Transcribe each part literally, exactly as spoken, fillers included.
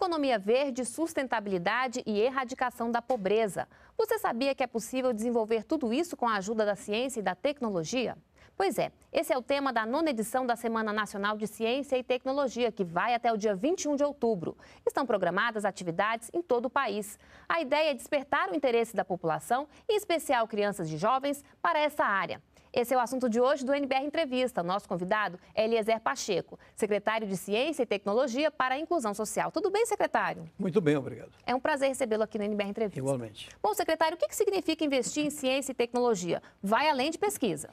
economia verde, sustentabilidade e erradicação da pobreza. Você sabia que é possível desenvolver tudo isso com a ajuda da ciência e da tecnologia? Pois é, esse é o tema da nona edição da Semana Nacional de Ciência e Tecnologia, que vai até o dia vinte e um de outubro. Estão programadas atividades em todo o país. A ideia é despertar o interesse da população, em especial crianças e jovens, para essa área. Esse é o assunto de hoje do N B R Entrevista. Nosso convidado é Eliezer Pacheco, secretário de Ciência e Tecnologia para a Inclusão Social. Tudo bem, secretário? Muito bem, obrigado. É um prazer recebê-lo aqui no N B R Entrevista. Igualmente. Bom, secretário, o que significa investir em ciência e tecnologia? Vai além de pesquisa.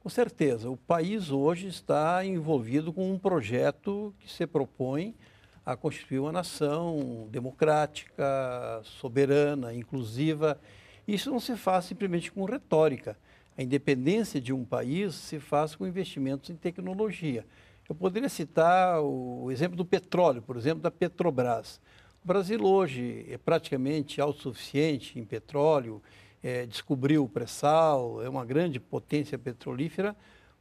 Com certeza. O país hoje está envolvido com um projeto que se propõe a constituir uma nação democrática, soberana, inclusiva. Isso não se faz simplesmente com retórica. A independência de um país se faz com investimentos em tecnologia. Eu poderia citar o exemplo do petróleo, por exemplo, da Petrobras. O Brasil hoje é praticamente autossuficiente em petróleo, é, descobriu o pré-sal, é uma grande potência petrolífera,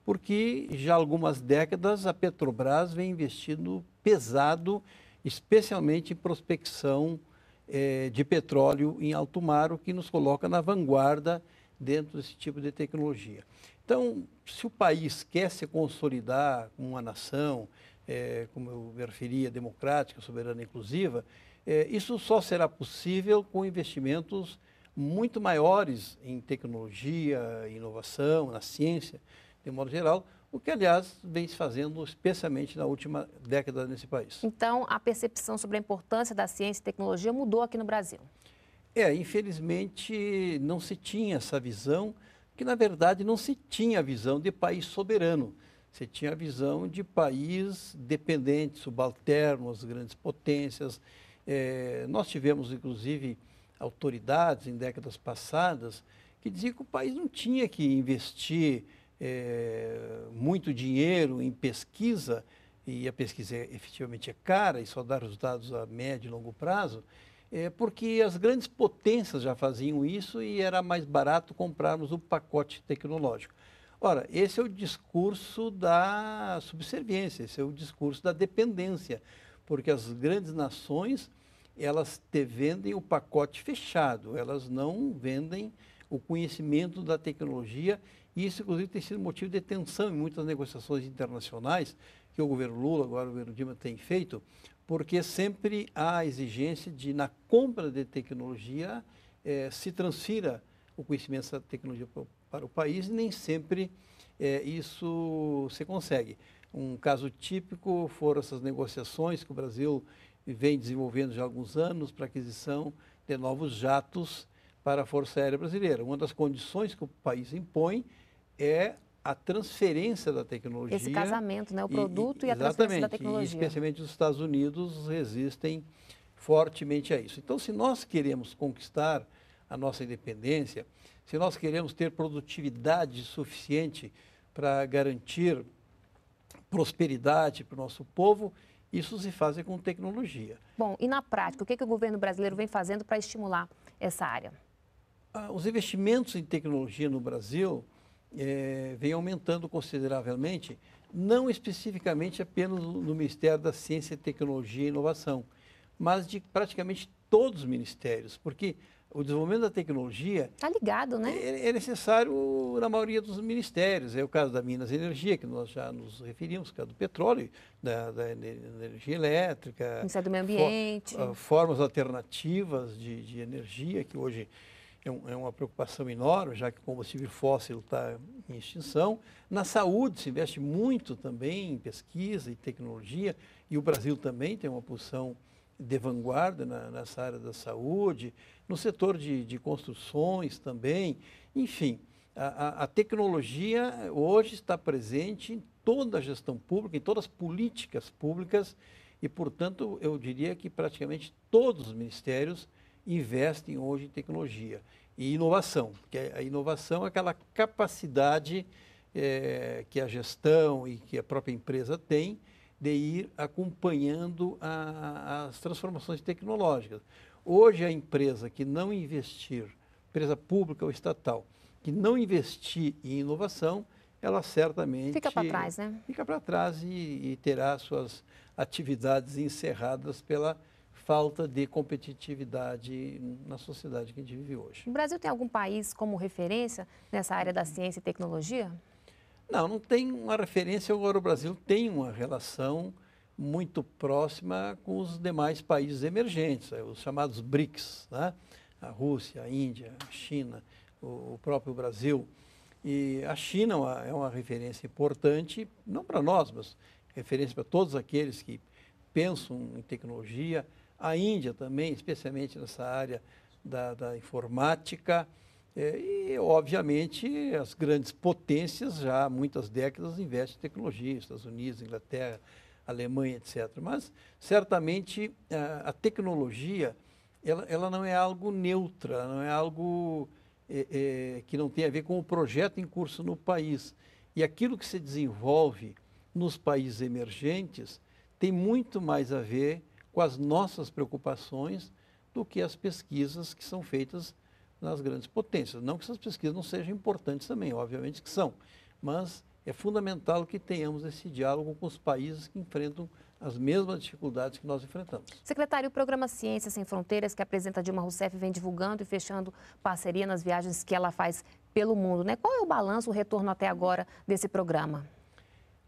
porque já há algumas décadas a Petrobras vem investindo pesado, especialmente em prospecção é, de petróleo em alto mar, o que nos coloca na vanguarda dentro desse tipo de tecnologia. Então, se o país quer se consolidar como uma nação, é, como eu me referia, democrática, soberana e inclusiva, é, isso só será possível com investimentos muito maiores em tecnologia, inovação, na ciência, de modo geral, o que, aliás, vem se fazendo especialmente na última década nesse país. Então, a percepção sobre a importância da ciência e tecnologia mudou aqui no Brasil? É, infelizmente não se tinha essa visão, que na verdade não se tinha a visão de país soberano. Se tinha a visão de país dependente, subalterno às grandes potências. É, nós tivemos, inclusive, autoridades em décadas passadas que diziam que o país não tinha que investir é, muito dinheiro em pesquisa, e a pesquisa efetivamente é cara e só dá resultados a médio e longo prazo, É porque as grandes potências já faziam isso e era mais barato comprarmos o pacote tecnológico. Ora, esse é o discurso da subserviência, esse é o discurso da dependência, porque as grandes nações, elas te vendem o pacote fechado, elas não vendem o conhecimento da tecnologia, e isso, inclusive, tem sido motivo de tensão em muitas negociações internacionais que o governo Lula, agora o governo Dilma, tem feito, porque sempre há a exigência de, na compra de tecnologia, eh, se transfira o conhecimento da tecnologia para o país, e nem sempre eh, isso se consegue. Um caso típico foram essas negociações que o Brasil vem desenvolvendo já há alguns anos para aquisição de novos jatos para a Força Aérea Brasileira. Uma das condições que o país impõe é a transferência da tecnologia. Esse casamento, né? O produto e, e a transferência da tecnologia. Exatamente, especialmente os Estados Unidos resistem fortemente a isso. Então, se nós queremos conquistar a nossa independência, se nós queremos ter produtividade suficiente para garantir prosperidade para o nosso povo, isso se faz com tecnologia. Bom, e na prática, o que, que o governo brasileiro vem fazendo para estimular essa área? Ah, os investimentos em tecnologia no Brasil É, vem aumentando consideravelmente, não especificamente apenas no Ministério da Ciência, Tecnologia e Inovação, mas de praticamente todos os ministérios, porque o desenvolvimento da tecnologia está ligado, né? É, é necessário na maioria dos ministérios. É o caso da Minas e Energia, que nós já nos referimos, o caso do petróleo, da, da energia elétrica, o Ministério do Meio Ambiente, for, uh, formas alternativas de, de energia, que hoje é uma preocupação enorme, já que o combustível fóssil está em extinção. Na saúde se investe muito também em pesquisa e tecnologia, e o Brasil também tem uma posição de vanguarda na, nessa área da saúde, no setor de, de construções também. Enfim, a, a tecnologia hoje está presente em toda a gestão pública, em todas as políticas públicas, e, portanto, eu diria que praticamente todos os ministérios investem hoje em tecnologia e inovação, porque a inovação é aquela capacidade é, que a gestão e que a própria empresa tem de ir acompanhando a, as transformações tecnológicas. Hoje, a empresa que não investir, empresa pública ou estatal, que não investir em inovação, ela certamente fica para trás, né? Fica para trás e, e terá suas atividades encerradas pela falta de competitividade na sociedade que a gente vive hoje. O Brasil tem algum país como referência nessa área da ciência e tecnologia? Não, não tem uma referência. Agora, o Brasil tem uma relação muito próxima com os demais países emergentes, os chamados BRICS, né? A Rússia, a Índia, a China, o próprio Brasil. E a China é uma referência importante, não para nós, mas referência para todos aqueles que pensam em tecnologia. A Índia também, especialmente nessa área da, da informática. E, obviamente, as grandes potências já há muitas décadas investem em tecnologia, Estados Unidos, Inglaterra, Alemanha, etcétera. Mas, certamente, a, a tecnologia ela, ela não é algo neutra, não é algo é, é, que não tem a ver com o projeto em curso no país. E aquilo que se desenvolve nos países emergentes tem muito mais a ver com as nossas preocupações do que as pesquisas que são feitas nas grandes potências. Não que essas pesquisas não sejam importantes também, obviamente que são, mas é fundamental que tenhamos esse diálogo com os países que enfrentam as mesmas dificuldades que nós enfrentamos. Secretário, o programa Ciências Sem Fronteiras, que a presidenta Dilma Rousseff vem divulgando e fechando parceria nas viagens que ela faz pelo mundo, né? Qual é o balanço, o retorno até agora desse programa?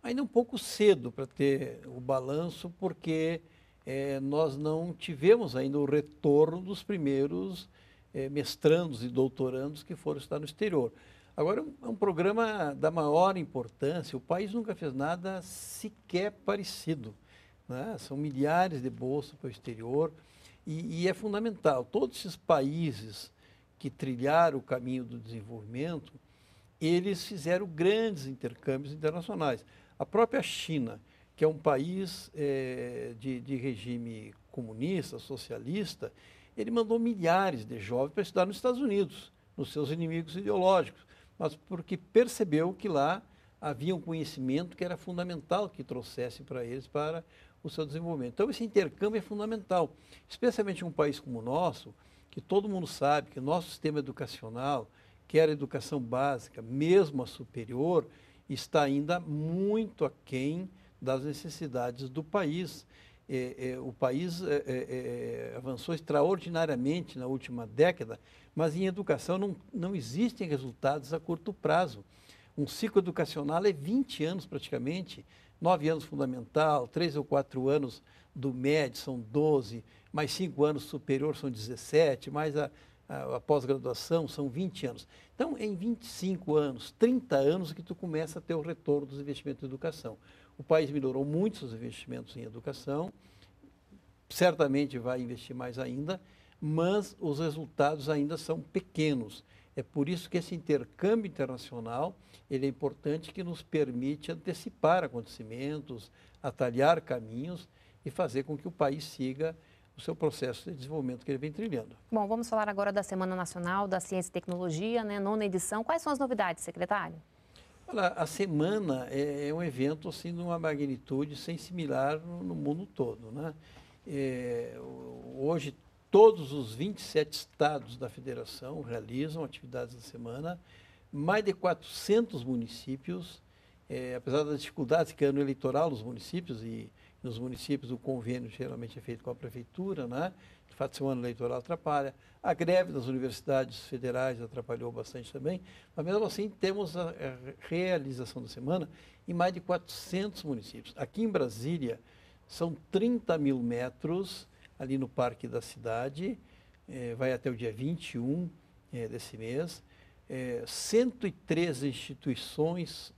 Ainda um pouco cedo para ter o balanço, porque é, nós não tivemos ainda o retorno dos primeiros é, mestrandos e doutorandos que foram estar no exterior. Agora, é um programa da maior importância. O país nunca fez nada sequer parecido, né? São milhares de bolsas para o exterior e, e é fundamental. Todos esses países que trilharam o caminho do desenvolvimento, eles fizeram grandes intercâmbios internacionais. A própria China, que é um país é, de, de regime comunista, socialista, ele mandou milhares de jovens para estudar nos Estados Unidos, nos seus inimigos ideológicos, mas porque percebeu que lá havia um conhecimento que era fundamental que trouxesse para eles para o seu desenvolvimento. Então, esse intercâmbio é fundamental, especialmente em um país como o nosso, que todo mundo sabe que o nosso sistema educacional, quer a educação básica, mesmo a superior, está ainda muito aquém das necessidades do país. É, é, o país é, é, é, avançou extraordinariamente na última década, mas em educação não, não existem resultados a curto prazo. Um ciclo educacional é vinte anos praticamente, nove anos fundamental, três ou quatro anos do médio são doze, mais cinco anos superior são dezessete, mais a, a, a pós-graduação são vinte anos. Então, em vinte e cinco anos, trinta anos que tu começa a ter o retorno dos investimentos em educação. O país melhorou muito os investimentos em educação, certamente vai investir mais ainda, mas os resultados ainda são pequenos. É por isso que esse intercâmbio internacional ele é importante, que nos permite antecipar acontecimentos, atalhar caminhos e fazer com que o país siga o seu processo de desenvolvimento que ele vem trilhando. Bom, vamos falar agora da Semana Nacional da Ciência e Tecnologia, né? Nona edição. Quais são as novidades, secretário? Olha, a semana é um evento assim, de uma magnitude sem similar no mundo todo, né? É, hoje, todos os vinte e sete estados da federação realizam atividades da semana, mais de quatrocentos municípios, é, apesar das dificuldades que é no eleitoral nos municípios, e nos municípios o convênio geralmente é feito com a prefeitura, né? De fato, se o ano eleitoral atrapalha. A greve das universidades federais atrapalhou bastante também, mas mesmo assim temos a realização da semana em mais de quatrocentos municípios. Aqui em Brasília são trinta mil metros, ali no Parque da Cidade, eh, vai até o dia vinte e um eh, desse mês. Eh, cento e treze instituições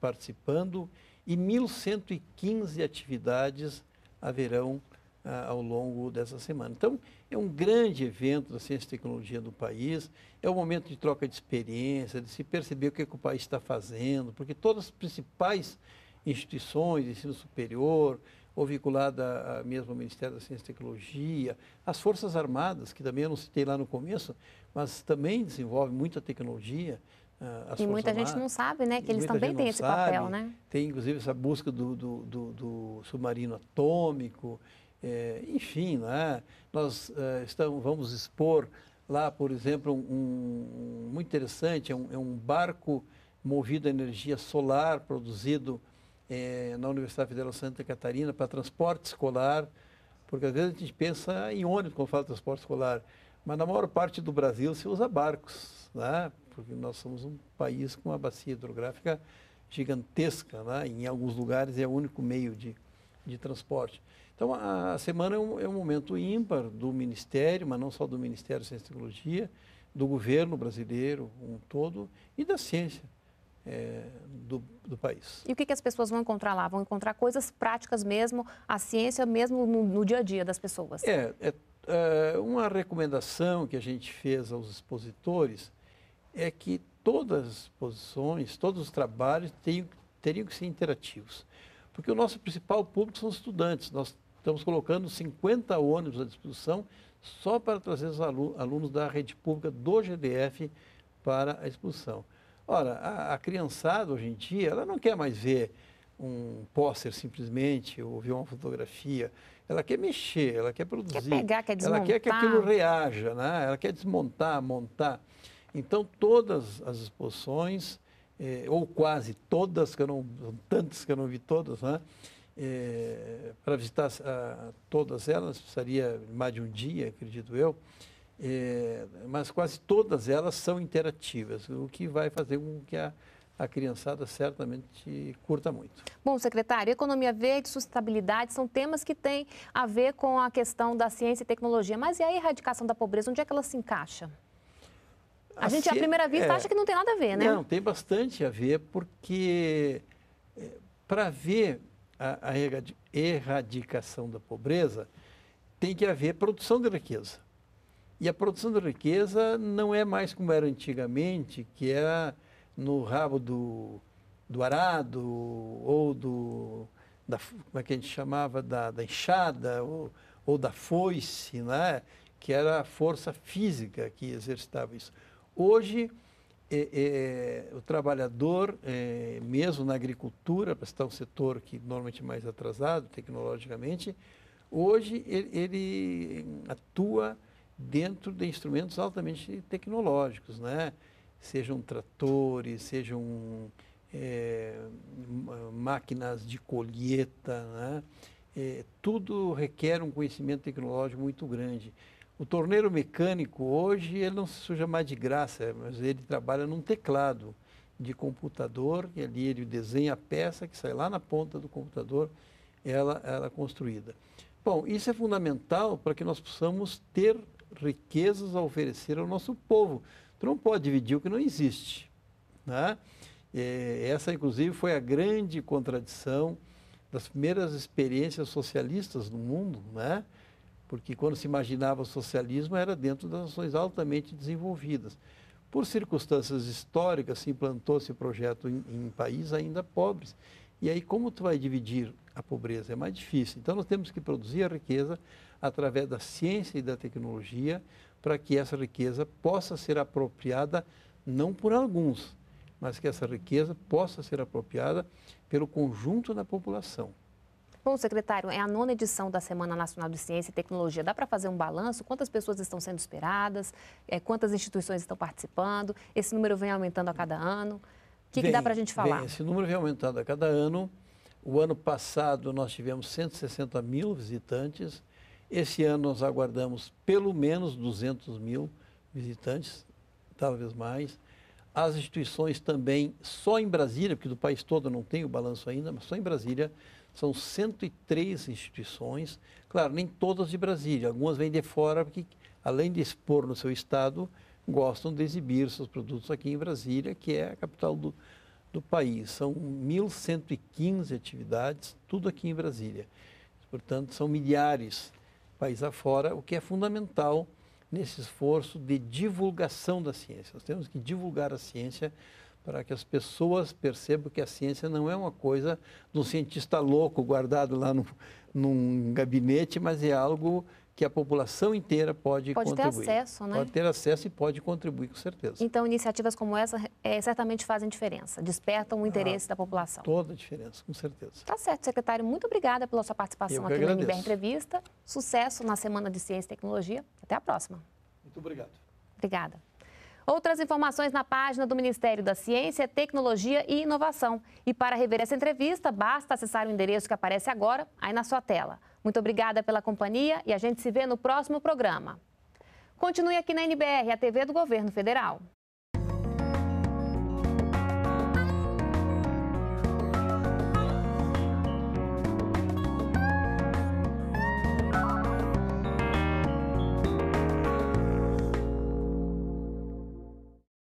participando e mil cento e quinze atividades haverão ah, ao longo dessa semana. Então, é um grande evento da ciência e tecnologia do país, é um momento de troca de experiência, de se perceber o que, é que o país está fazendo, porque todas as principais instituições de ensino superior, ou vinculada a mesmo ao Ministério da Ciência e Tecnologia, as Forças Armadas, que também eu não citei lá no começo, mas também desenvolve muita tecnologia. As e muita Forças gente Armadas, não sabe, né, que eles também têm esse sabe, papel, né? Tem, inclusive, essa busca do, do, do, do submarino atômico, é, enfim, né? Nós é, estamos, vamos expor lá, por exemplo, um, um muito interessante, é um, é um barco movido a energia solar, produzido É, na Universidade Federal de Santa Catarina, para transporte escolar, Porque às vezes a gente pensa em ônibus, como fala do transporte escolar, mas na maior parte do Brasil se usa barcos, né? Porque nós somos um país com uma bacia hidrográfica gigantesca, né? Em alguns lugares é o único meio de, de transporte. Então, a, a semana é um, é um momento ímpar do Ministério, mas não só do Ministério da Ciência e Tecnologia, do governo brasileiro um todo e da ciência é, do, do país. E o que, que as pessoas vão encontrar lá? Vão encontrar coisas práticas mesmo, a ciência mesmo no, no dia a dia das pessoas? É, é, é, uma recomendação que a gente fez aos expositores é que todas as exposições, todos os trabalhos teriam, teriam que ser interativos. Porque o nosso principal público são os estudantes. Nós estamos colocando cinquenta ônibus à disposição só para trazer os alunos da rede pública do G D F para a exposição. Ora, a, a criançada hoje em dia, ela não quer mais ver um pôster simplesmente, ou ver uma fotografia. Ela quer mexer, ela quer produzir. Quer pegar, quer desmontar. Ela quer que aquilo reaja, né? Ela quer desmontar, montar. Então, todas as exposições, eh, ou quase todas, que eu não, tantas que eu não vi todas, né? Eh, para visitar ah, todas elas, precisaria mais de um dia, acredito eu, eh, mas quase todas elas são interativas, o que vai fazer com que a, a criançada certamente curta muito. Bom, secretário, economia verde, sustentabilidade são temas que têm a ver com a questão da ciência e tecnologia, mas e a erradicação da pobreza, onde é que ela se encaixa? A, a gente, à primeira vista, é, acha que não tem nada a ver, né? Não, tem bastante a ver, porque para ver a, a erradicação da pobreza, tem que haver produção de riqueza. E a produção de riqueza não é mais como era antigamente, que era no rabo do, do arado, ou do, da, como é que a gente chamava, da, da enxada, ou, ou da foice, né? Que era a força física que exercitava isso. Hoje, é, é, o trabalhador, é, mesmo na agricultura, para citar um setor que normalmente é mais atrasado tecnologicamente, hoje ele, ele atua dentro de instrumentos altamente tecnológicos, né? Sejam tratores, sejam é, máquinas de colheita, né? É, tudo requer um conhecimento tecnológico muito grande. O torneiro mecânico hoje, ele não se suja mais de graça, mas ele trabalha num teclado de computador e ali ele desenha a peça que sai lá na ponta do computador, ela, ela é construída. Bom, isso é fundamental para que nós possamos ter riquezas a oferecer ao nosso povo. Tu não pode dividir o que não existe, né? É, essa, inclusive, foi a grande contradição das primeiras experiências socialistas no mundo, né? Porque quando se imaginava o socialismo era dentro das nações altamente desenvolvidas. Por circunstâncias históricas, se implantou esse projeto em, em países ainda pobres. E aí, como tu vai dividir a pobreza? É mais difícil. Então, nós temos que produzir a riqueza através da ciência e da tecnologia para que essa riqueza possa ser apropriada, não por alguns, mas que essa riqueza possa ser apropriada pelo conjunto da população. Bom, secretário, é a nona edição da Semana Nacional de Ciência e Tecnologia. Dá para fazer um balanço? Quantas pessoas estão sendo esperadas? É, quantas instituições estão participando? Esse número vem aumentando a cada ano. O que, vem, que dá para a gente falar? Vem, esse número vem aumentando a cada ano. O ano passado nós tivemos cento e sessenta mil visitantes. Esse ano nós aguardamos pelo menos duzentos mil visitantes, talvez mais. As instituições também, só em Brasília, porque do país todo não tem o balanço ainda, mas só em Brasília são cento e três instituições. Claro, nem todas de Brasília, algumas vêm de fora, porque além de expor no seu estado, gostam de exibir seus produtos aqui em Brasília, que é a capital do, do país. São mil cento e quinze atividades, tudo aqui em Brasília. Portanto, são milhares país afora, o que é fundamental nesse esforço de divulgação da ciência. Nós temos que divulgar a ciência para que as pessoas percebam que a ciência não é uma coisa de um cientista louco guardado lá no, num gabinete, mas é algo que a população inteira pode, pode contribuir. Pode ter acesso, né? Pode ter acesso e pode contribuir, com certeza. Então, iniciativas como essa é, certamente fazem diferença, despertam o interesse ah, da população. Toda a diferença, com certeza. Tá certo, secretário. Muito obrigada pela sua participação aqui agradeço. no N B R Entrevista. Sucesso na Semana de Ciência e Tecnologia. Até a próxima. Muito obrigado. Obrigada. Outras informações na página do Ministério da Ciência, Tecnologia e Inovação. E para rever essa entrevista, basta acessar o endereço que aparece agora aí na sua tela. Muito obrigada pela companhia e a gente se vê no próximo programa. Continue aqui na N B R, a T V do Governo Federal.